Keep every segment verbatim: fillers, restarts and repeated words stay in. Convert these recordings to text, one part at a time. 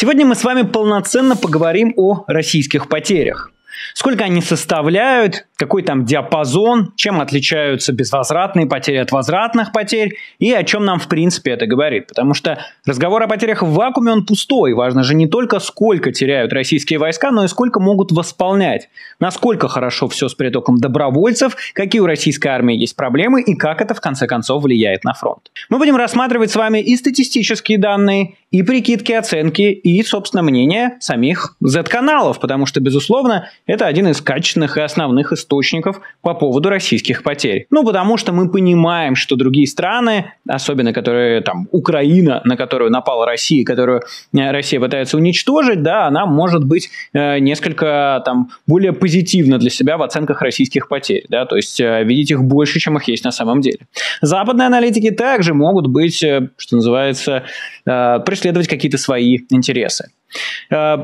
Сегодня мы с вами полноценно поговорим о российских потерях. Сколько они составляют, какой там диапазон, чем отличаются безвозвратные потери от возвратных потерь и о чем нам в принципе это говорит. Потому что разговор о потерях в вакууме, он пустой. Важно же не только сколько теряют российские войска, но и сколько могут восполнять. Насколько хорошо все с притоком добровольцев, какие у российской армии есть проблемы и как это в конце концов влияет на фронт. Мы будем рассматривать с вами и статистические данные, и прикидки, оценки, и, собственно, мнение самих зет-каналов, потому что, безусловно, это один из качественных и основных источников по поводу российских потерь. Ну, потому что мы понимаем, что другие страны, особенно которые, там, Украина, на которую напала Россия, которую Россия пытается уничтожить, да, она может быть э, несколько, там, более позитивна для себя в оценках российских потерь, да, то есть э, видеть их больше, чем их есть на самом деле. Западные аналитики также могут быть, э, что называется, э, преследовать какие-то свои интересы.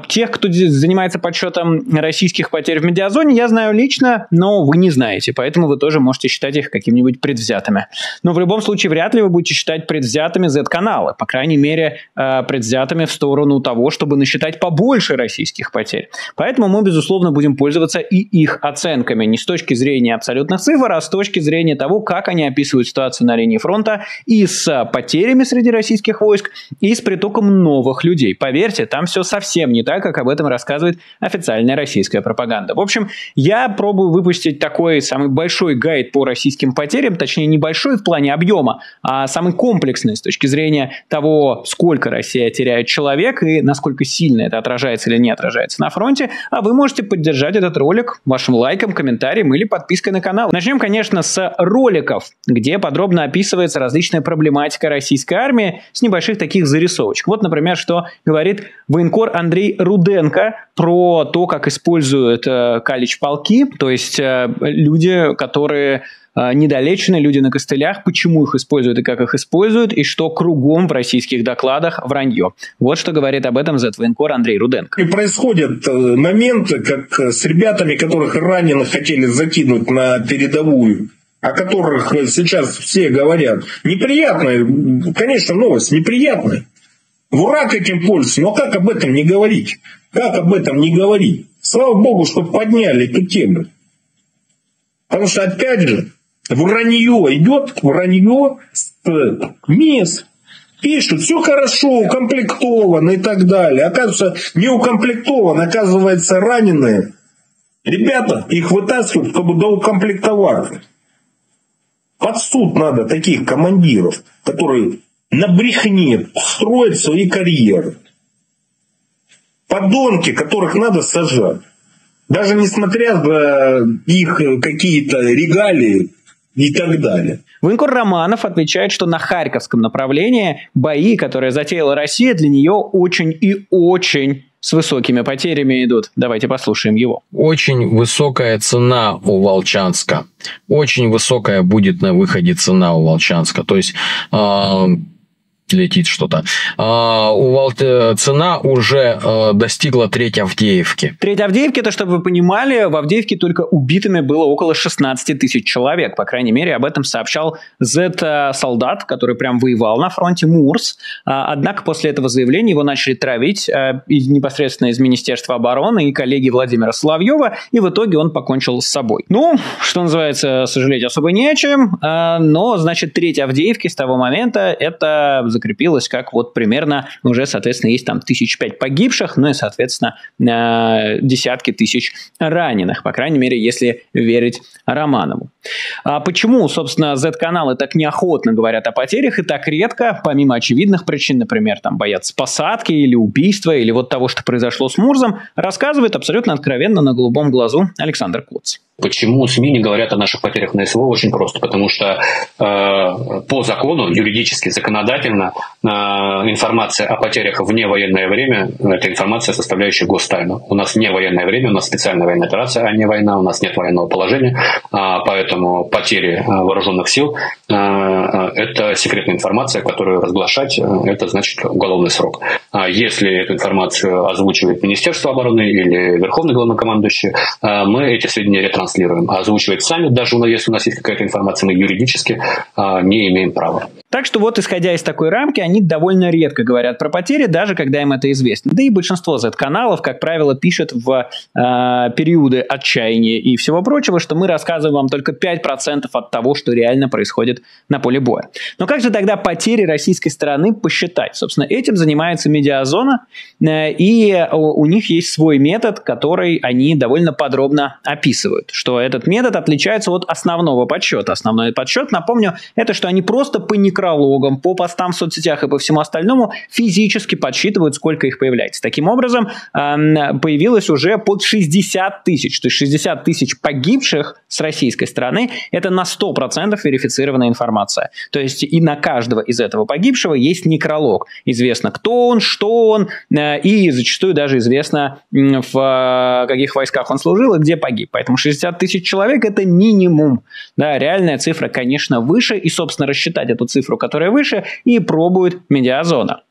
Тех, кто занимается подсчетом российских потерь в Медиазоне, я знаю лично, но вы не знаете, поэтому вы тоже можете считать их какими-нибудь предвзятыми. Но в любом случае вряд ли вы будете считать предвзятыми зет-каналы, по крайней мере предвзятыми в сторону того, чтобы насчитать побольше российских потерь. Поэтому мы, безусловно, будем пользоваться и их оценками, не с точки зрения абсолютных цифр, а с точки зрения того, как они описывают ситуацию на линии фронта и с потерями среди российских войск, и с притоком новых людей. Поверьте, там все совсем не так, как об этом рассказывает официальная российская пропаганда. В общем, я пробую выпустить такой самый большой гайд по российским потерям, точнее, небольшой в плане объема, а самый комплексный с точки зрения того, сколько Россия теряет человек и насколько сильно это отражается или не отражается на фронте. А вы можете поддержать этот ролик вашим лайком, комментарием или подпиской на канал. Начнем, конечно, с роликов, где подробно описывается различная проблематика российской армии с небольших таких зарисовочек. Вот, например, что говорит военкор Андрей Руденко про то, как используют э, калич-полки, то есть э, люди, которые э, недолечены, люди на костылях, почему их используют и как их используют, и что кругом в российских докладах вранье. Вот что говорит об этом зет-военкор Андрей Руденко. И происходят моменты, как с ребятами, которых ранено хотели закинуть на передовую, о которых сейчас все говорят. Неприятная, конечно, новость, неприятная. Враг этим пользуется, но как об этом не говорить? Как об этом не говорить? Слава Богу, что подняли эту тему. Потому что, опять же, вранье идет, вранье с мест. Пишут, все хорошо, укомплектовано и так далее. Оказывается, не укомплектовано, оказывается, раненые. Ребята, их вытаскивают, чтобы доукомплектовать. Под суд надо таких командиров, которые... на брехне строят свои карьеры. Подонки, которых надо сажать. Даже несмотря на их какие-то регалии и так далее. Военкор Романов отвечает, что на Харьковском направлении бои, которые затеяла Россия, для нее очень и очень с высокими потерями идут. Давайте послушаем его. Очень высокая цена у Волчанска. Очень высокая будет на выходе цена у Волчанска. То есть... Э летит что-то. А, у Волта цена уже а, достигла треть Авдеевки. Треть Авдеевки, это, чтобы вы понимали, в Авдеевке только убитыми было около шестнадцати тысяч человек. По крайней мере, об этом сообщал зет-солдат, который прям воевал на фронте, Мурс. А, однако после этого заявления его начали травить а, непосредственно из Министерства обороны и коллеги Владимира Соловьева, и в итоге он покончил с собой. Ну, что называется, сожалеть особо не о чем, а, но, значит, треть Авдеевки с того момента это... закрепилось, как вот примерно уже, соответственно, есть там тысяч пять погибших, ну и, соответственно, э, десятки тысяч раненых, по крайней мере, если верить Романову. А почему, собственно, зет-каналы так неохотно говорят о потерях и так редко, помимо очевидных причин, например, там боятся посадки или убийства, или вот того, что произошло с Мурзом, рассказывает абсолютно откровенно на голубом глазу Александр Коц. Почему СМИ не говорят о наших потерях на СВО? Очень просто, потому что э, по закону, юридически, законодательно, э, информация о потерях вне военное время – это информация, составляющая гостайну. У нас не военное время, у нас специальная военная операция, а не война, у нас нет военного положения, э, поэтому потери э, вооруженных сил э, – это секретная информация, которую разглашать э, – это значит уголовный срок. А если эту информацию озвучивает Министерство обороны или Верховный главнокомандующий, э, мы эти сведения ретранслируем транслируем, а озвучивать сами, даже если у нас есть какая-то информация, мы юридически не имеем права. Так что вот, исходя из такой рамки, они довольно редко говорят про потери, даже когда им это известно. Да и большинство зет-каналов, как правило, пишет в э, периоды отчаяния и всего прочего, что мы рассказываем вам только пять процентов от того, что реально происходит на поле боя. Но как же тогда потери российской стороны посчитать? Собственно, этим занимается Медиазона, э, и у них есть свой метод, который они довольно подробно описывают, что этот метод отличается от основного подсчета. Основной подсчет, напомню, это что они просто по некрологам, по постам в соцсетях и по всему остальному физически подсчитывают, сколько их появляется. Таким образом, появилось уже под шестьдесят тысяч, то есть шестьдесят тысяч погибших с российской стороны, это на сто процентов верифицированная информация. То есть и на каждого из этого погибшего есть некролог. Известно, кто он, что он, и зачастую даже известно, в каких войсках он служил и где погиб. Поэтому шестьдесят тысяч человек – это минимум. Да, реальная цифра, конечно, выше, и, собственно, рассчитать эту цифру, которая выше, и пробует Медиазона.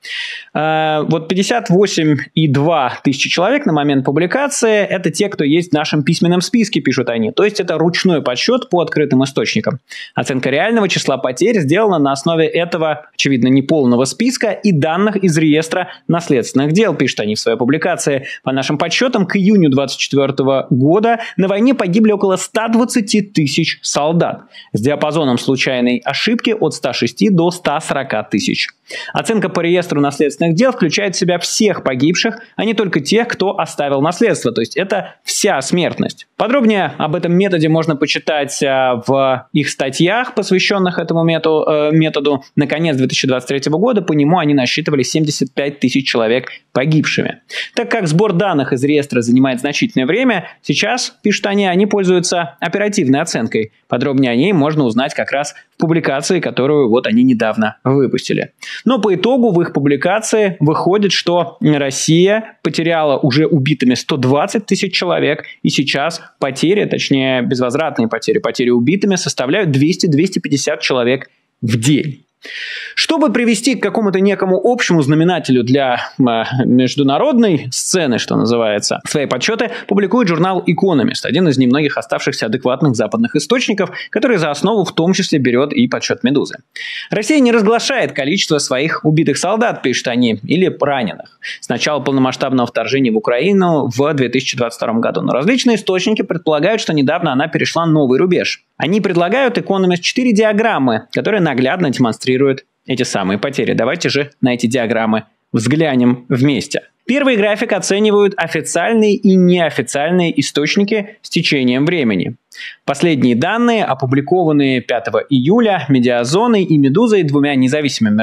Вот пятьдесят восемь и две тысячи человек на момент публикации – это те, кто есть в нашем письменном списке, пишут они. То есть это ручной подсчет по открытым источникам. Оценка реального числа потерь сделана на основе этого, очевидно, неполного списка и данных из реестра наследственных дел, пишут они в своей публикации. По нашим подсчетам, к июню две тысячи двадцать четвёртого года на войне погибли около ста двадцати тысяч солдат с диапазоном случайной ошибки от ста шести до ста сорока тысяч. Оценка по реестру наследственных дел включает в себя всех погибших, а не только тех, кто оставил наследство. То есть это вся смертность. Подробнее об этом методе можно почитать в их статьях, посвященных этому методу. На конец две тысячи двадцать третьего года по нему они насчитывали семьдесят пять тысяч человек погибшими. Так как сбор данных из реестра занимает значительное время, сейчас, пишут они, они пользуются оперативной оценкой. Подробнее о ней можно узнать как раз в публикации, которую вот они недавно выпустили. Но по итогу в их публикации выходит, что Россия потеряла уже убитыми сто двадцать тысяч человек, и сейчас потери, точнее безвозвратные потери, потери убитыми составляют двести — двести пятьдесят человек в день. Чтобы привести к какому-то некому общему знаменателю для международной сцены, что называется, свои подсчеты публикует журнал Economist, один из немногих оставшихся адекватных западных источников, который за основу в том числе берет и подсчет «Медузы». Россия не разглашает количество своих убитых солдат, пишут они, или раненых, с начала полномасштабного вторжения в Украину в две тысячи двадцать втором году. Но различные источники предполагают, что недавно она перешла новый рубеж. Они предлагают Economist четыре диаграммы, которые наглядно демонстрируют эти самые потери. Давайте же на эти диаграммы взглянем вместе. Первый график оценивают официальные и неофициальные источники с течением времени. Последние данные, опубликованные пятого июля Медиазоной и Медузой, двумя независимыми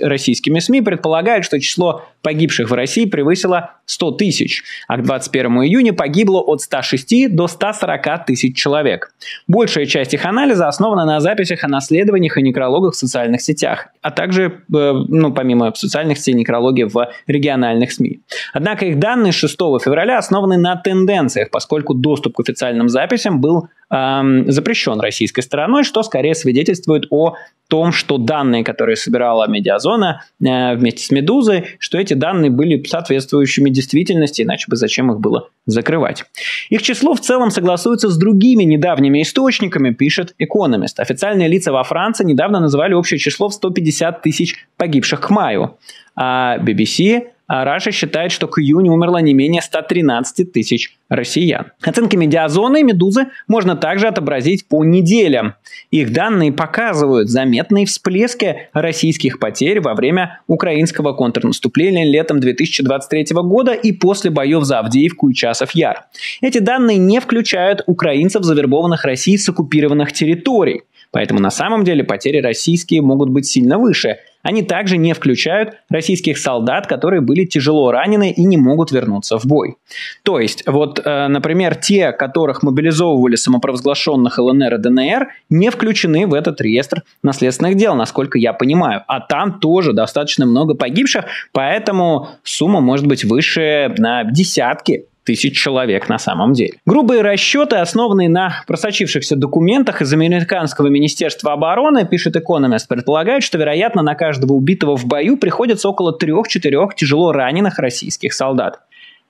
российскими СМИ, предполагают, что число погибших в России превысило сто тысяч, а к двадцать первому июня погибло от ста шести до ста сорока тысяч человек. Большая часть их анализа основана на записях о наследованиях и некрологах в социальных сетях, а также, ну, помимо социальных сетей, некрологи в региональных СМИ. Однако их данные шестого февраля основаны на тенденциях, поскольку доступ к официальным записям был запрещен российской стороной, что скорее свидетельствует о том, что данные, которые собирала Медиазона э, вместе с Медузой, что эти данные были соответствующими действительности, иначе бы зачем их было закрывать. Их число в целом согласуется с другими недавними источниками, пишет Economist. Официальные лица во Франции недавно называли общее число в сто пятьдесят тысяч погибших к маю, а би би си Раша считает, что к июню умерло не менее ста тринадцати тысяч россиян. Оценки Медиазоны и Медузы можно также отобразить по неделям. Их данные показывают заметные всплески российских потерь во время украинского контрнаступления летом две тысячи двадцать третьего года и после боев за Авдеевку и Часов-Яр. Эти данные не включают украинцев, завербованных Россией с оккупированных территорий. Поэтому на самом деле потери российские могут быть сильно выше. Они также не включают российских солдат, которые были тяжело ранены и не могут вернуться в бой. То есть, вот, э, например, те, которых мобилизовывали самопровозглашенных ЛНР и ДНР, не включены в этот реестр наследственных дел, насколько я понимаю. А там тоже достаточно много погибших, поэтому сумма может быть выше на десятки тысяч человек на самом деле. Грубые расчеты, основанные на просочившихся документах из американского министерства обороны, пишет Economist, предполагают, что, вероятно, на каждого убитого в бою приходится около трёх-четырёх тяжело раненых российских солдат.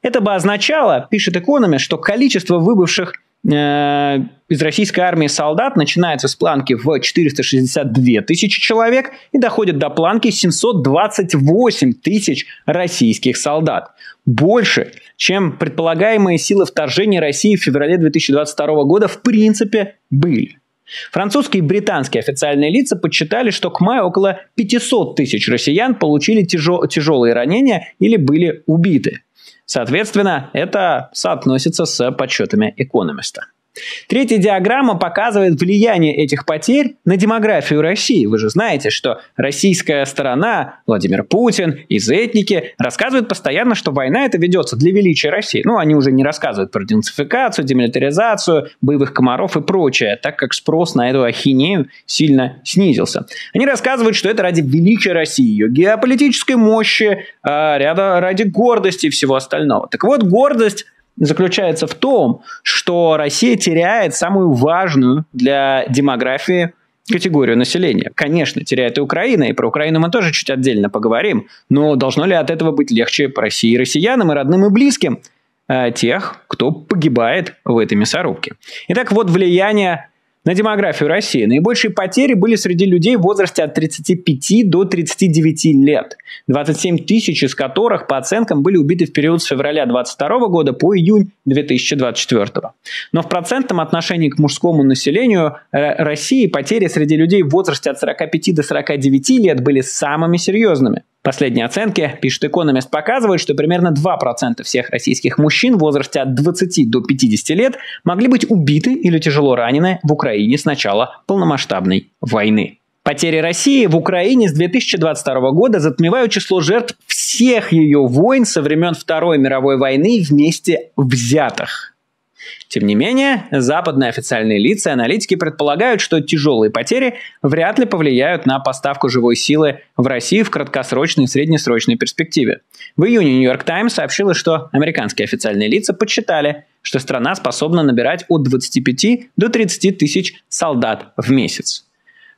Это бы означало, пишет Economist, что количество выбывших из российской армии солдат начинается с планки в четыреста шестьдесят две тысячи человек и доходит до планки семьсот двадцать восемь тысяч российских солдат. Больше, чем предполагаемые силы вторжения России в феврале две тысячи двадцать второго года в принципе были. Французские и британские официальные лица подсчитали, что к маю около пятисот тысяч россиян получили тяжел- тяжелые ранения или были убиты. Соответственно, это соотносится с подсчетами Экономиста. Третья диаграмма показывает влияние этих потерь на демографию России. Вы же знаете, что российская сторона, Владимир Путин, изэтники рассказывают постоянно, что война это ведется для величия России. Ну, они уже не рассказывают про денацификацию, демилитаризацию, боевых комаров и прочее, так как спрос на эту ахинею сильно снизился. Они рассказывают, что это ради величия России, ее геополитической мощи, ряда, ради гордости и всего остального. Так вот, гордость заключается в том, что Россия теряет самую важную для демографии категорию населения. Конечно, теряет и Украина, и про Украину мы тоже чуть отдельно поговорим, но должно ли от этого быть легче России и россиянам, и родным, и близким, э, тех, кто погибает в этой мясорубке. Итак, вот влияние на демографию России. Наибольшие потери были среди людей в возрасте от тридцати пяти до тридцати девяти лет. двадцать семь тысяч из которых, по оценкам, были убиты в период с февраля две тысячи двадцать второго года по июнь две тысячи двадцать четвёртого. Но в процентном отношении к мужскому населению России потери среди людей в возрасте от сорока пяти до сорока девяти лет были самыми серьезными. Последние оценки, пишет Economist, показывают, что примерно два процента всех российских мужчин в возрасте от двадцати до пятидесяти лет могли быть убиты или тяжело ранены в Украине с начала полномасштабной войны. Потери России в Украине с две тысячи двадцать второго года затмевают число жертв всех ее войн со времен Второй мировой войны вместе взятых. Тем не менее, западные официальные лица и аналитики предполагают, что тяжелые потери вряд ли повлияют на поставку живой силы в Россию в краткосрочной и среднесрочной перспективе. В июне New York Times сообщила, что американские официальные лица подсчитали, что страна способна набирать от двадцати пяти до тридцати тысяч солдат в месяц.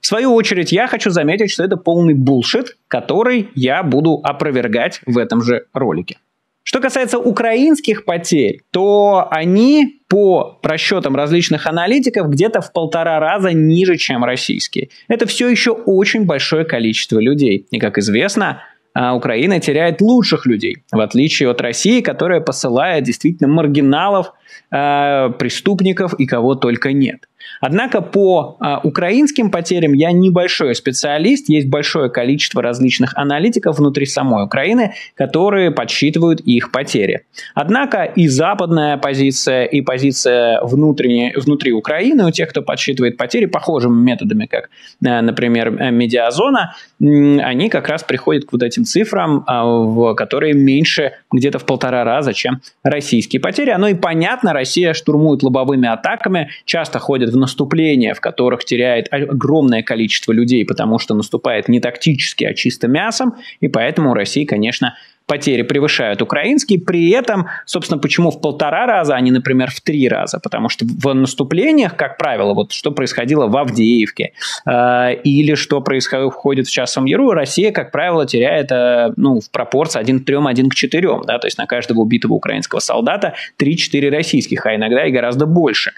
В свою очередь, я хочу заметить, что это полный булшит, который я буду опровергать в этом же ролике. Что касается украинских потерь, то они по расчетам различных аналитиков где-то в полтора раза ниже, чем российские. Это все еще очень большое количество людей. И, как известно, Украина теряет лучших людей, в отличие от России, которая посылает действительно маргиналов, преступников и кого только нет. Однако по а, украинским потерям я небольшой специалист, есть большое количество различных аналитиков внутри самой Украины, которые подсчитывают их потери. Однако и западная позиция, и позиция внутри Украины у тех, кто подсчитывает потери похожими методами, как, например, Медиазона, они как раз приходят к вот этим цифрам, в которые меньше где-то в полтора раза, чем российские потери. Оно и понятно, Россия штурмует лобовыми атаками, часто ходит в наступления, в которых теряет огромное количество людей, потому что наступает не тактически, а чисто мясом, и поэтому у России, конечно, потери превышают украинские, при этом, собственно, почему в полтора раза, а не, например, в три раза, потому что в наступлениях, как правило, вот что происходило в Авдеевке э, или что происходит в Часовом Яру, Россия, как правило, теряет э, ну, в пропорции один к трём, один к четырём, да, то есть на каждого убитого украинского солдата три-четыре российских, а иногда и гораздо больше.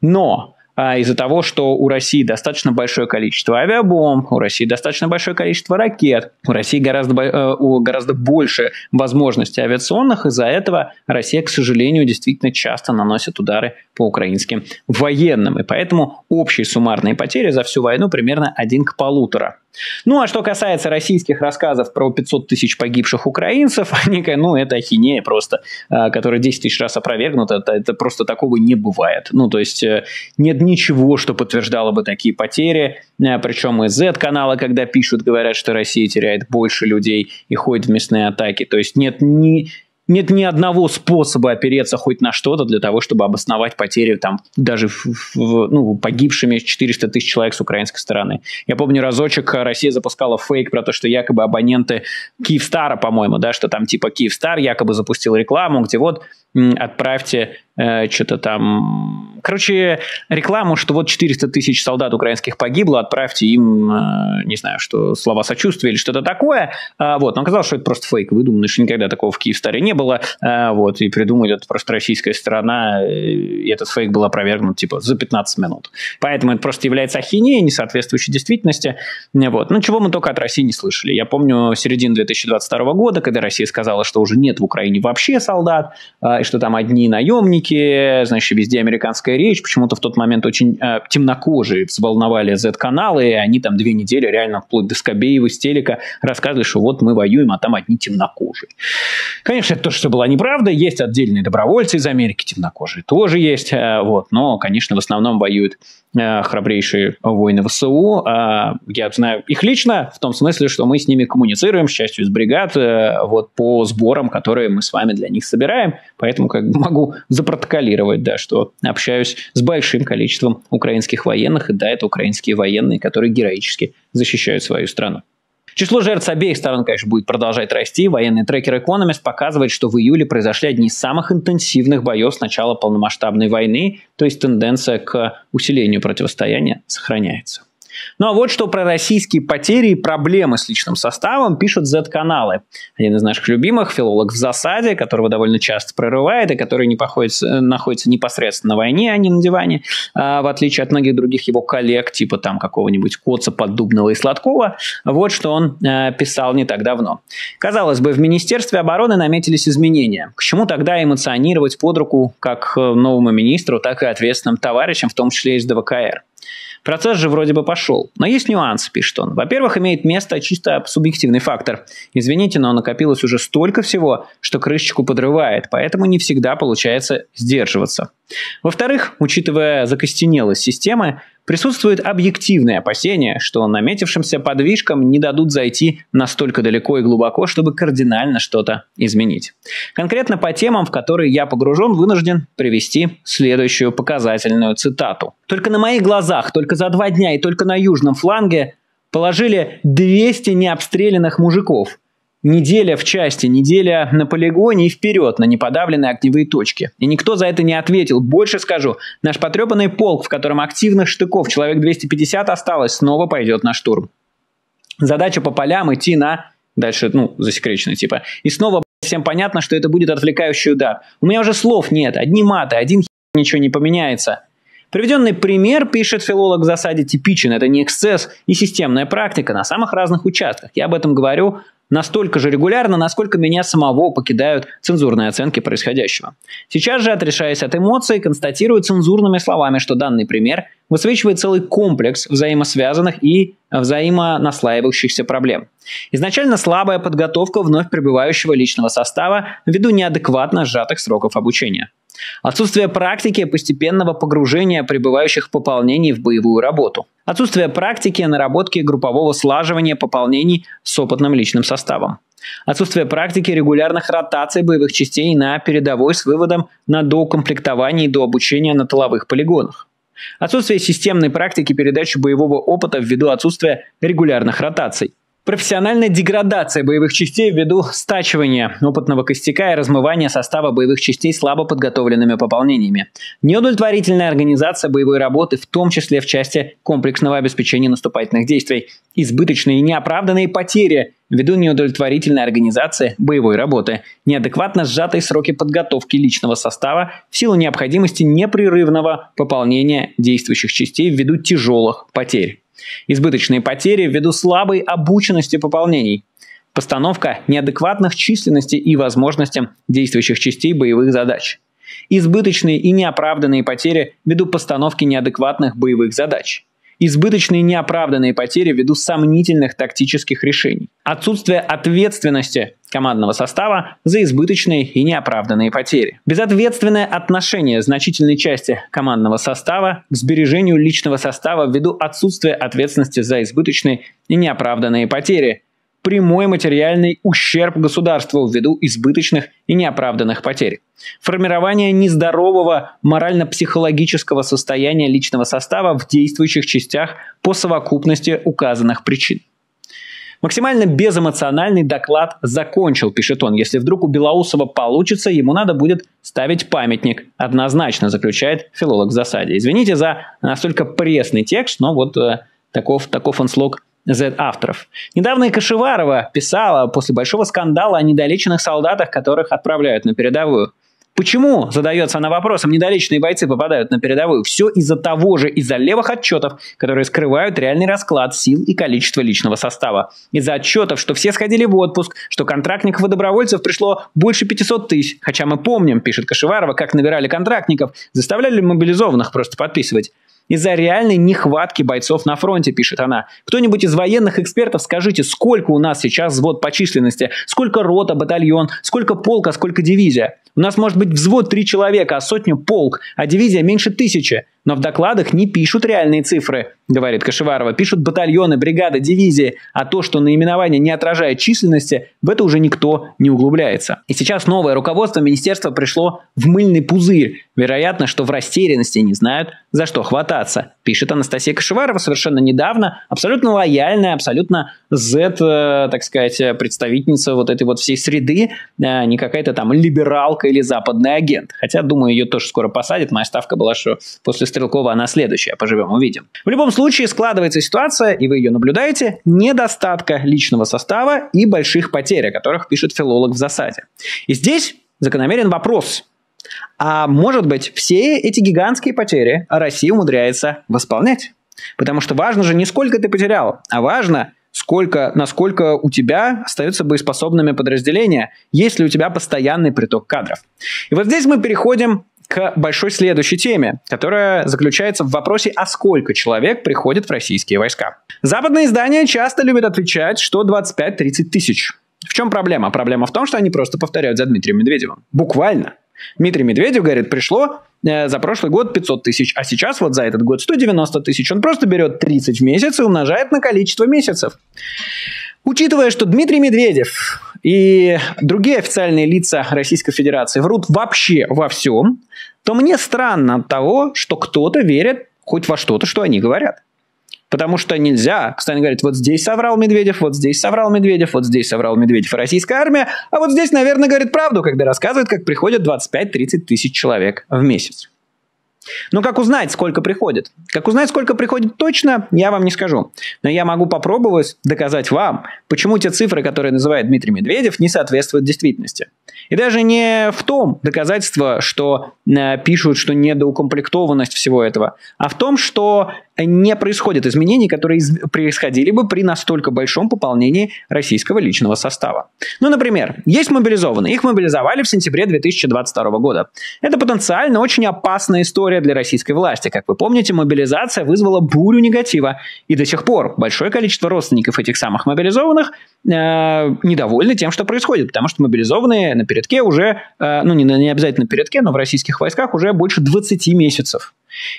Но из-за того, что у России достаточно большое количество авиабомб, у России достаточно большое количество ракет, у России гораздо, гораздо больше возможностей авиационных, из-за этого Россия, к сожалению, действительно часто наносит удары по украинским военным. И поэтому общие суммарные потери за всю войну примерно один к полутора. Ну, а что касается российских рассказов про пятьсот тысяч погибших украинцев, они, ну, это ахинея просто, которая десять тысяч раз опровергнута, это, это просто такого не бывает. Ну, то есть нет ничего, что подтверждало бы такие потери, причем и Z-каналы, когда пишут, говорят, что Россия теряет больше людей и ходит в мясные атаки, то есть нет ни... Нет ни одного способа опереться хоть на что-то для того, чтобы обосновать потери там, даже в, в, ну, погибшими четыреста тысяч человек с украинской стороны. Я помню, разочек Россия запускала фейк про то, что якобы абоненты Киевстара, по-моему, да, что там типа Киевстар якобы запустил рекламу, где вот отправьте э, что-то там короче, рекламу, что вот четыреста тысяч солдат украинских погибло, отправьте им, не знаю, что слова сочувствия или что-то такое. Вот. Но оказалось, что это просто фейк, выдуманный, что никогда такого в Киевстаре не было. Вот. И придумали, это просто российская сторона, и этот фейк был опровергнут типа за пятнадцать минут. Поэтому это просто является ахинеей, не соответствующей действительности. Вот. Ну, чего мы только от России не слышали. Я помню середину две тысячи двадцать второго года, когда Россия сказала, что уже нет в Украине вообще солдат, и что там одни наемники, значит, везде американская речь. Почему-то в тот момент очень э, темнокожие взволновали зет-каналы, и они там две недели реально вплоть до Скобеева с телека рассказывали, что вот мы воюем, а там одни темнокожие. Конечно, это тоже все была неправда. Есть отдельные добровольцы из Америки, темнокожие тоже есть. Э, вот, но, конечно, в основном воюют э, храбрейшие воины ВСУ. Э, я знаю их лично в том смысле, что мы с ними коммуницируем, с частью из бригад, э, вот, по сборам, которые мы с вами для них собираем. Поэтому как бы могу запротоколировать, да, что общаюсь с большим количеством украинских военных, и да, это украинские военные, которые героически защищают свою страну. Число жертв с обеих сторон, конечно, будет продолжать расти. Военный трекер Economist показывает, что в июле произошли одни из самых интенсивных боев с начала полномасштабной войны, то есть тенденция к усилению противостояния сохраняется. Ну а вот что про российские потери и проблемы с личным составом пишут зет-каналы. Один из наших любимых, филолог в засаде, которого довольно часто прорывает и который не походится, находится непосредственно на войне, а не на диване, а, в отличие от многих других его коллег, типа там какого-нибудь Коца, Поддубного и Сладкова. Вот что он э, писал не так давно. Казалось бы, в Министерстве обороны наметились изменения. К чему тогда эмоционировать под руку как новому министру, так и ответственным товарищам, в том числе из ДВКР? Процесс же вроде бы пошел. Но есть нюанс, пишет он. Во-первых, имеет место чисто субъективный фактор. Извините, но накопилось уже столько всего, что крышечку подрывает, поэтому не всегда получается сдерживаться. Во-вторых, учитывая закостенелость системы, присутствует объективное опасение, что наметившимся подвижкам не дадут зайти настолько далеко и глубоко, чтобы кардинально что-то изменить. Конкретно по темам, в которые я погружен, вынужден привести следующую показательную цитату. Только на моих глазах, только за два дня и только на южном фланге положили двести необстрелянных мужиков. Неделя в части, неделя на полигоне и вперед на неподавленные огневые точки. И никто за это не ответил. Больше скажу, наш потрепанный полк, в котором активных штыков человек двести пятьдесят осталось, снова пойдет на штурм. Задача по полям идти на... Дальше, ну, засекречено типа. И снова, всем понятно, что это будет отвлекающий удар. У меня уже слов нет, одни маты, один хер, ничего не поменяется. Приведенный пример, пишет филолог в засаде, типичен. Это не эксцесс и системная практика на самых разных участках. Я об этом говорю настолько же регулярно, насколько меня самого покидают цензурные оценки происходящего. Сейчас же, отрешаясь от эмоций, констатирую цензурными словами, что данный пример высвечивает целый комплекс взаимосвязанных и взаимонаслаивающихся проблем. Изначально слабая подготовка вновь прибывающего личного состава ввиду неадекватно сжатых сроков обучения. Отсутствие практики постепенного погружения прибывающих пополнений в боевую работу. Отсутствие практики наработки группового слаживания пополнений с опытным личным составом. Отсутствие практики регулярных ротаций боевых частей на передовой с выводом на доукомплектование и дообучение на тыловых полигонах. Отсутствие системной практики передачи боевого опыта ввиду отсутствия регулярных ротаций. Профессиональная деградация боевых частей ввиду стачивания опытного костяка и размывания состава боевых частей слабо подготовленными пополнениями. Неудовлетворительная организация боевой работы, в том числе в части комплексного обеспечения наступательных действий. Избыточные и неоправданные потери ввиду неудовлетворительной организации боевой работы. Неадекватно сжатые сроки подготовки личного состава в силу необходимости непрерывного пополнения действующих частей ввиду тяжелых потерь. Избыточные потери ввиду слабой обученности пополнений. Постановка неадекватных численности и возможностям действующих частей боевых задач. Избыточные и неоправданные потери ввиду постановки неадекватных боевых задач. Избыточные и неоправданные потери ввиду сомнительных тактических решений. Отсутствие ответственности командного состава за избыточные и неоправданные потери. Безответственное отношение значительной части командного состава к сбережению личного состава ввиду отсутствия ответственности за избыточные и неоправданные потери. Прямой материальный ущерб государству ввиду избыточных и неоправданных потерь. Формирование нездорового морально-психологического состояния личного состава в действующих частях по совокупности указанных причин. Максимально безэмоциональный доклад закончил, пишет он. Если вдруг у Белоусова получится, ему надо будет ставить памятник. Однозначно, заключает филолог в засаде. Извините за настолько пресный текст, но вот э, таков, таков он слог Z-авторов. Недавно и Кашеварова писала после большого скандала о недолеченных солдатах, которых отправляют на передовую. Почему, задается она вопросом, недолеченные бойцы попадают на передовую? Все из-за того же, из-за левых отчетов, которые скрывают реальный расклад сил и количество личного состава. Из-за отчетов, что все сходили в отпуск, что контрактников и добровольцев пришло больше пятисот тысяч. Хотя мы помним, пишет Кашеварова, как набирали контрактников, заставляли мобилизованных просто подписывать. Из-за реальной нехватки бойцов на фронте, пишет она. Кто-нибудь из военных экспертов, скажите, сколько у нас сейчас взвод по численности? Сколько рота, батальон? Сколько полка, сколько дивизия? У нас может быть взвод три человека, а сотню полк, а дивизия меньше тысячи. Но в докладах не пишут реальные цифры, говорит Кашеварова. Пишут батальоны, бригады, дивизии. А то, что наименование не отражает численности, в это уже никто не углубляется. И сейчас новое руководство министерства пришло в мыльный пузырь. Вероятно, что в растерянности не знают, за что хвататься, пишет Анастасия Кашеварова совершенно недавно. Абсолютно лояльная, абсолютно Z, так сказать, представительница вот этой вот всей среды. Не какая-то там либералка или западный агент. Хотя, думаю, ее тоже скоро посадят. Моя ставка была, что после Стрелкова она следующая. Поживем, увидим. В любом случае складывается ситуация, и вы ее наблюдаете, недостатка личного состава и больших потерь, о которых пишет филолог в засаде. И здесь закономерен вопрос. А может быть, все эти гигантские потери Россия умудряется восполнять? Потому что важно же не сколько ты потерял, а важно, сколько, насколько у тебя остаются боеспособными подразделения, есть ли у тебя постоянный приток кадров. И вот здесь мы переходим к большой следующей теме, которая заключается в вопросе, а сколько человек приходит в российские войска. Западные издания часто любят отвечать, что двадцать пять - тридцать тысяч. В чем проблема? Проблема в том, что они просто повторяют за Дмитрием Медведевым. Буквально. Дмитрий Медведев, говорит, пришло э, за прошлый год пятьсот тысяч, а сейчас вот за этот год сто девяносто тысяч. Он просто берет тридцать в месяц и умножает на количество месяцев. Учитывая, что Дмитрий Медведев и другие официальные лица Российской Федерации врут вообще во всем, то мне странно от того, что кто-то верит хоть во что-то, что они говорят. Потому что нельзя, кстати, говорить, вот здесь соврал Медведев, вот здесь соврал Медведев, вот здесь соврал Медведев и российская армия, а вот здесь, наверное, говорит правду, когда рассказывает, как приходят двадцать пять - тридцать тысяч человек в месяц. Но как узнать, сколько приходит? Как узнать, сколько приходит точно, я вам не скажу. Но я могу попробовать доказать вам, почему те цифры, которые называет Дмитрий Медведев, не соответствуют действительности. И даже не в том доказательство, что э, пишут, что недоукомплектованность всего этого, а в том, что не происходят изменений, которые из- происходили бы при настолько большом пополнении российского личного состава. Ну, например, есть мобилизованные. Их мобилизовали в сентябре две тысячи двадцать второго года. Это потенциально очень опасная история для российской власти. Как вы помните, мобилизация вызвала бурю негатива. И до сих пор большое количество родственников этих самых мобилизованных э, недовольны тем, что происходит. Потому что мобилизованные на передке уже, э, ну не, не обязательно на передке, но в российских войсках уже больше двадцати месяцев.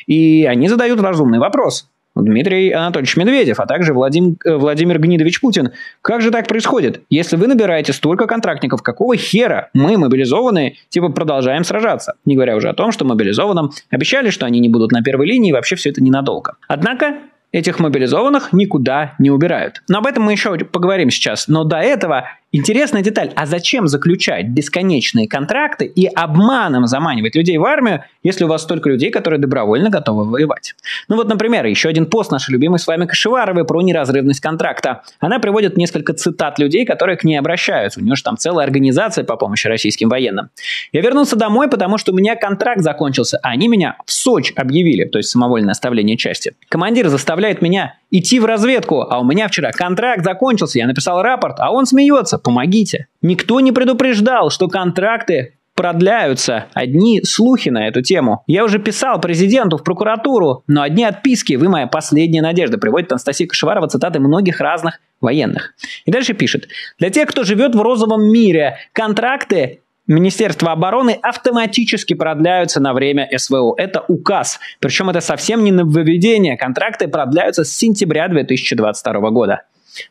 И они задают разумный вопрос. Дмитрий Анатольевич Медведев, а также Владим, Владимир Гнидович Путин. Как же так происходит? Если вы набираете столько контрактников, какого хера мы, мобилизованные, типа продолжаем сражаться? Не говоря уже о том, что мобилизованным обещали, что они не будут на первой линии, и вообще все это ненадолго. Однако этих мобилизованных никуда не убирают. Но об этом мы еще поговорим сейчас. Но до этого интересная деталь. А зачем заключать бесконечные контракты и обманом заманивать людей в армию, если у вас столько людей, которые добровольно готовы воевать? Ну вот, например, еще один пост нашей любимой с вами Кашеваровой про неразрывность контракта. Она приводит несколько цитат людей, которые к ней обращаются. У нее же там целая организация по помощи российским военным. Я вернулся домой, потому что у меня контракт закончился, а они меня в Сочи объявили, то есть самовольное оставление части. Командир заставляет меня идти в разведку, а у меня вчера контракт закончился, я написал рапорт, а он смеется, помогите. Никто не предупреждал, что контракты продляются, одни слухи на эту тему. Я уже писал президенту, в прокуратуру, но одни отписки, вы моя последняя надежда, приводит Анастасия Кашеварова цитаты многих разных военных. И дальше пишет, для тех, кто живет в розовом мире, контракты Министерство обороны автоматически продляются на время СВО. Это указ. Причем это совсем не нововведение. Контракты продляются с сентября две тысячи двадцать второго года.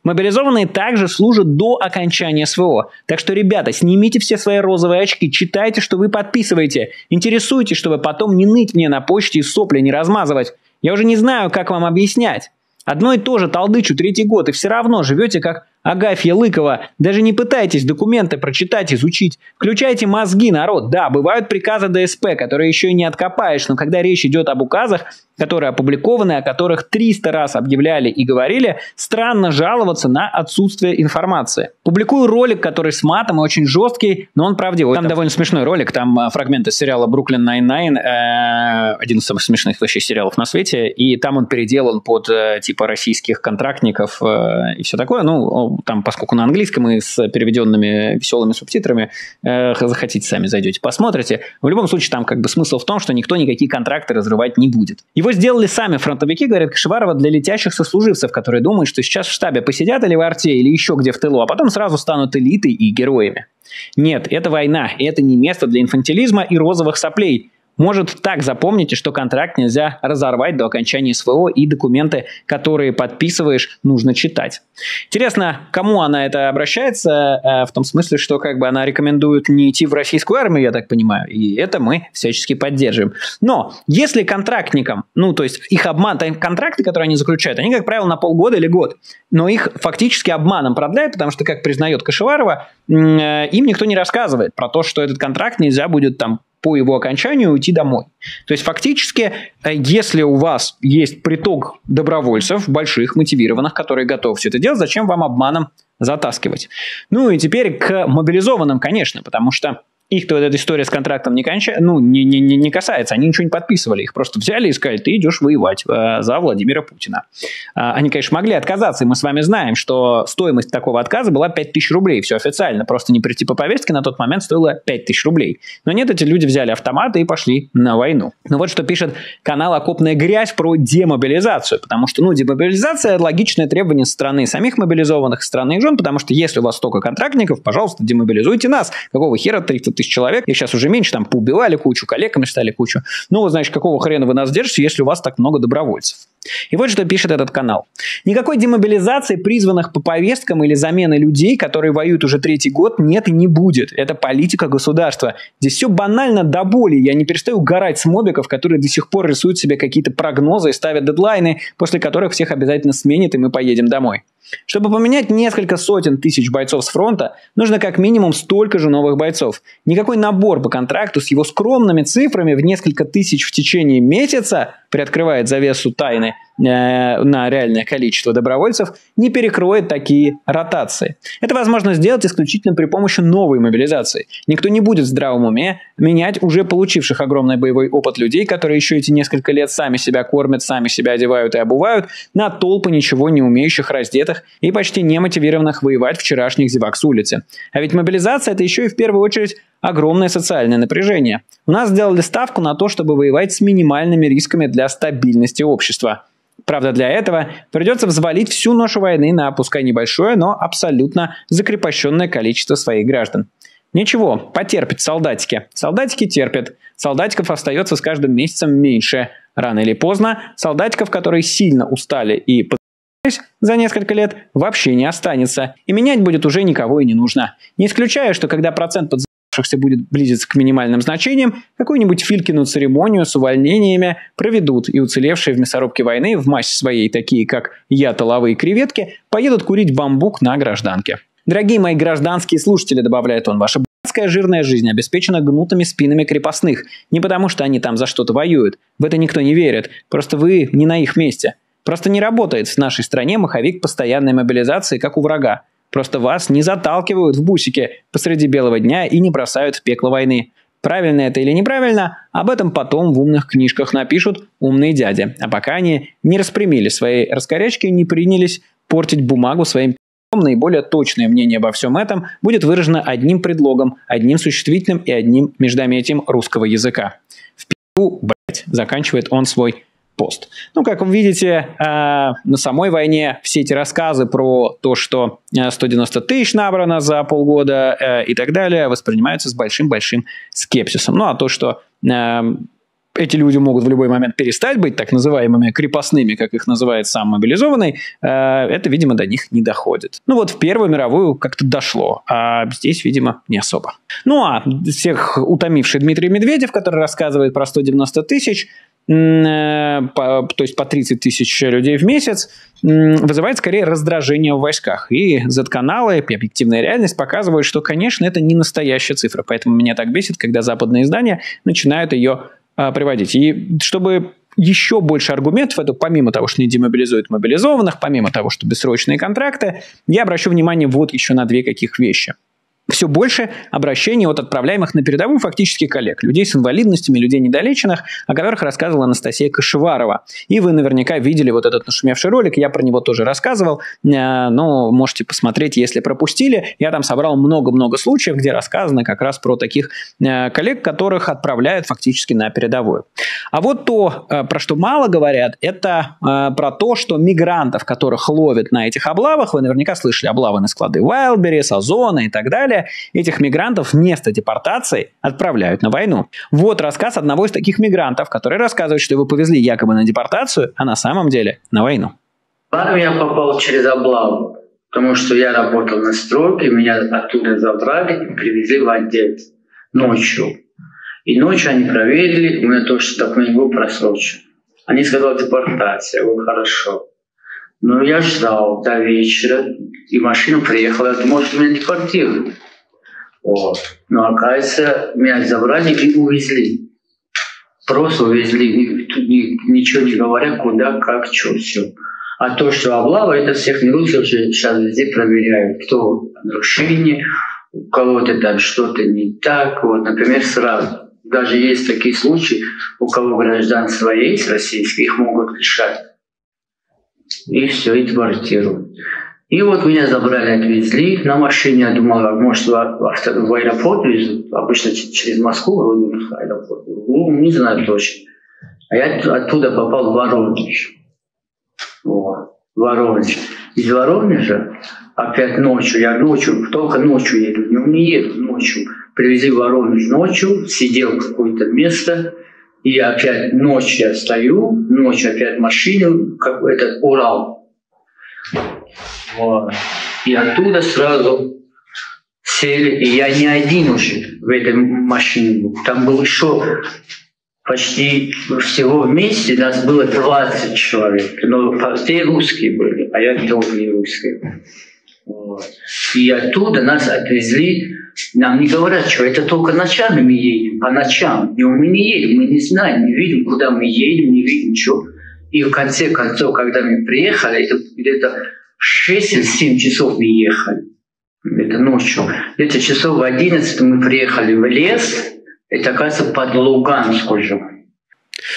Мобилизованные также служат до окончания СВО. Так что, ребята, снимите все свои розовые очки, читайте, что вы подписываете, интересуйтесь, чтобы потом не ныть мне на почте и сопли не размазывать. Я уже не знаю, как вам объяснять. Одно и то же толдычу третий год, и все равно живете как Агафья Лыкова, даже не пытайтесь документы прочитать, изучить. Включайте мозги, народ. Да, бывают приказы ДСП, которые еще и не откопаешь, но когда речь идет об указах, которые опубликованы, о которых триста раз объявляли и говорили, странно жаловаться на отсутствие информации. Публикую ролик, который с матом и очень жесткий, но он правдивый. Там довольно смешной ролик, там фрагменты сериала «Бруклин девять девять», один из самых смешных вообще сериалов на свете, и там он переделан под типа российских контрактников и все такое. Ну, там, поскольку на английском и с переведенными веселыми субтитрами, захотите, сами зайдете, посмотрите. В любом случае, там как бы смысл в том, что никто никакие контракты разрывать не будет. Его сделали сами фронтовики, говорят Кашеварова, для летящих сослуживцев, которые думают, что сейчас в штабе посидят или в арте, или еще где в тылу, а потом сразу станут элитой и героями. Нет, это война, и это не место для инфантилизма и розовых соплей. Может, так запомните, что контракт нельзя разорвать до окончания СВО, и документы, которые подписываешь, нужно читать. Интересно, кому она это обращается, в том смысле, что как бы она рекомендует не идти в российскую армию, я так понимаю, и это мы всячески поддерживаем. Но если контрактникам, ну то есть их обман, контракты, которые они заключают, они, как правило, на полгода или год, но их фактически обманом продляют, потому что, как признает Кашеварова, им никто не рассказывает про то, что этот контракт нельзя будет там по его окончанию уйти домой. То есть фактически, если у вас есть приток добровольцев, больших, мотивированных, которые готовы все это делать, зачем вам обманом затаскивать? Ну и теперь к мобилизованным, конечно, потому что их-то вот эта история с контрактом не, конча... ну, не, не, не касается, они ничего не подписывали, их просто взяли и сказали, ты идешь воевать э, за Владимира Путина. Э, они, конечно, могли отказаться, и мы с вами знаем, что стоимость такого отказа была пять тысяч рублей, все официально, просто не прийти по повестке на тот момент стоило пять тысяч рублей. Но нет, эти люди взяли автоматы и пошли на войну. Ну вот что пишет канал «Окопная грязь» про демобилизацию, потому что, ну, демобилизация – логичное требование со стороны самих мобилизованных, со стороны их жен, потому что если у вас столько контрактников, пожалуйста, демобилизуйте нас, какого хера тридцать тысяч? Человек, их сейчас уже меньше, там поубивали кучу, коллегами стали кучу. Ну, вот, значит, какого хрена вы нас держите, если у вас так много добровольцев? И вот что пишет этот канал. Никакой демобилизации призванных по повесткам или замены людей, которые воюют уже третий год, нет и не будет. Это политика государства. Здесь все банально до боли. Я не перестаю горать с мобиков, которые до сих пор рисуют себе какие-то прогнозы и ставят дедлайны, после которых всех обязательно сменят, и мы поедем домой. Чтобы поменять несколько сотен тысяч бойцов с фронта, нужно как минимум столько же новых бойцов. Никакой набор по контракту с его скромными цифрами в несколько тысяч в течение месяца, приоткрывает завесу тайны э, на реальное количество добровольцев, не перекроет такие ротации. Это возможно сделать исключительно при помощи новой мобилизации. Никто не будет в здравом уме менять уже получивших огромный боевой опыт людей, которые еще эти несколько лет сами себя кормят, сами себя одевают и обувают, на толпы ничего не умеющих, раздетых и почти не мотивированных воевать вчерашних зевак с улицы. А ведь мобилизация – это еще и в первую очередь огромное социальное напряжение. У нас сделали ставку на то, чтобы воевать с минимальными рисками для стабильности общества. Правда, для этого придется взвалить всю ношу войны на, пускай небольшое, но абсолютно закрепощенное количество своих граждан. Ничего, потерпят солдатики. Солдатики терпят. Солдатиков остается с каждым месяцем меньше. Рано или поздно солдатиков, которые сильно устали и подозревали, за несколько лет вообще не останется, и менять будет уже никого и не нужно. Не исключаю, что когда процент подзаявшихся будет близиться к минимальным значениям, какую-нибудь Филькину церемонию с увольнениями проведут, и уцелевшие в мясорубке войны в массе своей, такие как я, толовые креветки, поедут курить бамбук на гражданке. Дорогие мои гражданские слушатели, добавляет он, ваша б***ская жирная жизнь обеспечена гнутыми спинами крепостных, не потому что они там за что-то воюют, в это никто не верит, просто вы не на их месте. Просто не работает в нашей стране маховик постоянной мобилизации, как у врага. Просто вас не заталкивают в бусики посреди белого дня и не бросают в пекло войны. Правильно это или неправильно, об этом потом в умных книжках напишут умные дяди. А пока они не распрямили свои раскорячки и не принялись портить бумагу своим пи***ом, наиболее точное мнение обо всем этом будет выражено одним предлогом, одним существительным и одним междометием русского языка. В пи***у, блять, заканчивает он свой пост. Ну, как вы видите, э, на самой войне все эти рассказы про то, что сто девяносто тысяч набрано за полгода э, и так далее, воспринимаются с большим-большим скепсисом. Ну, а то, что э, эти люди могут в любой момент перестать быть так называемыми крепостными, как их называет сам мобилизованный, э, это, видимо, до них не доходит. Ну, вот в Первую мировую как-то дошло, а здесь, видимо, не особо. Ну, а всех утомивший Дмитрий Медведев, который рассказывает про сто девяносто тысяч, по, то есть по тридцать тысяч людей в месяц, вызывает скорее раздражение в войсках. И зет-каналы, и объективная реальность показывают, что, конечно, это не настоящая цифра. Поэтому меня так бесит, когда западные издания начинают ее а, приводить. И чтобы еще больше аргументов, это помимо того, что не демобилизуют мобилизованных, помимо того, что бессрочные контракты, я обращу внимание вот еще на две каких вещи. Все больше обращений от отправляемых на передовую фактически коллег, людей с инвалидностями, людей недолеченных, о которых рассказывала Анастасия Кашеварова. И вы наверняка видели вот этот нашумевший ролик, я про него тоже рассказывал, но можете посмотреть, если пропустили. Я там собрал много-много случаев, где рассказано как раз про таких коллег, которых отправляют фактически на передовую. А вот то, про что мало говорят, это про то, что мигрантов, которых ловят на этих облавах, вы наверняка слышали облавы на склады Wildberries, Сазона и так далее, этих мигрантов вместо депортации отправляют на войну. Вот рассказ одного из таких мигрантов, который рассказывает, что его повезли якобы на депортацию, а на самом деле на войну. В армию я попал через облаву, потому что я работал на стройке, меня оттуда забрали и привезли в отдел ночью. И ночью они проверили, у меня тоже документ был просрочен. Они сказали депортация, вот хорошо. Ну, я ждал до вечера, и машина приехала, я думал, что меня депортируют. Вот. Но, оказывается, меня забрали и увезли. Просто увезли, ничего не говоря, куда, как, что, все. А то, что облава, это всех не лучше, сейчас везде проверяют, кто нарушение, у кого-то там что-то не так. Вот, например, сразу. Даже есть такие случаи, у кого гражданство есть российские, их могут лишать. И все, и квартиру. И вот меня забрали, отвезли. На машине я думал, может, в аэропорт везут. Обычно через Москву вроде в аэропорт. Ну, не знаю точно. А я оттуда попал в Воронеж. Вот. Воронеж. Из Воронежа опять ночью. Я ночью, только ночью еду. Днем не еду, ночью. Привезли в Воронеж ночью. Сидел в какое-то место. И опять ночью я стою, ночью опять в машине, как этот Урал. Вот. И оттуда сразу сели, и я не один уже в этой машине был. Там был еще почти всего вместе, нас было двадцать человек, но все русские были, а я тоже не русский. Вот. И оттуда нас отвезли. Нам не говорят, что это только ночами мы едем, по ночам. И мы не едем, мы не знаем, не видим, куда мы едем, не видим, что. И в конце концов, когда мы приехали, это где-то шесть или семь часов мы ехали. Это ночью. Где-то часов в одиннадцать мы приехали в лес, это, оказывается, под Луганск уже.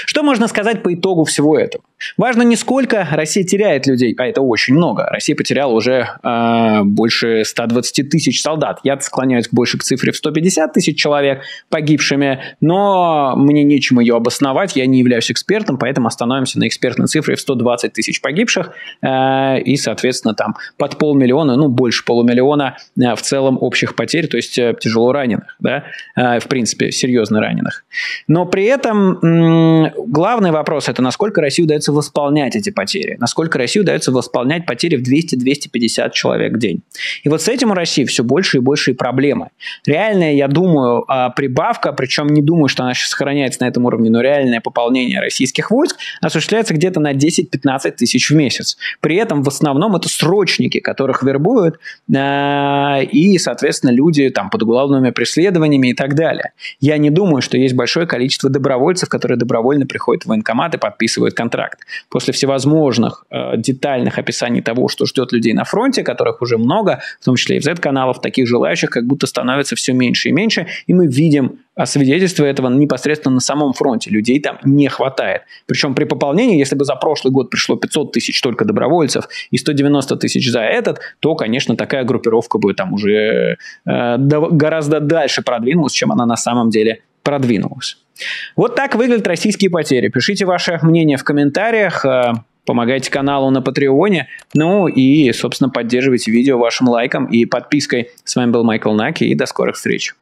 Что можно сказать по итогу всего этого? Важно не сколько Россия теряет людей, а это очень много. Россия потеряла уже э, больше ста двадцати тысяч солдат. Я склоняюсь больше к цифре в сто пятьдесят тысяч человек погибшими, но мне нечем ее обосновать, я не являюсь экспертом, поэтому остановимся на экспертной цифре в сто двадцать тысяч погибших э, и, соответственно, там под полмиллиона, ну, больше полумиллиона э, в целом общих потерь, то есть э, тяжело раненых, да, э, в принципе, серьезно раненых. Но при этом э, главный вопрос – это насколько России удается восполнять эти потери, насколько России удается восполнять потери в двести — двести пятьдесят человек в день. И вот с этим у России все больше и больше проблемы. Реальная, я думаю, прибавка, причем не думаю, что она сейчас сохраняется на этом уровне, но реальное пополнение российских войск осуществляется где-то на десять-пятнадцать тысяч в месяц. При этом в основном это срочники, которых вербуют, и, соответственно, люди там под уголовными преследованиями и так далее. Я не думаю, что есть большое количество добровольцев, которые добровольно приходят в военкомат и подписывают контракт. После всевозможных э, детальных описаний того, что ждет людей на фронте, которых уже много, в том числе и в зет-каналов, таких желающих как будто становится все меньше и меньше, и мы видим свидетельства этого непосредственно на самом фронте. Людей там не хватает. Причем при пополнении, если бы за прошлый год пришло пятьсот тысяч только добровольцев и сто девяносто тысяч за этот, то, конечно, такая группировка бы там уже э, гораздо дальше продвинулась, чем она на самом деле продвинулась. Вот так выглядят российские потери. Пишите ваше мнение в комментариях, помогайте каналу на Патреоне, ну и, собственно, поддерживайте видео вашим лайком и подпиской. С вами был Майкл Накі, и до скорых встреч.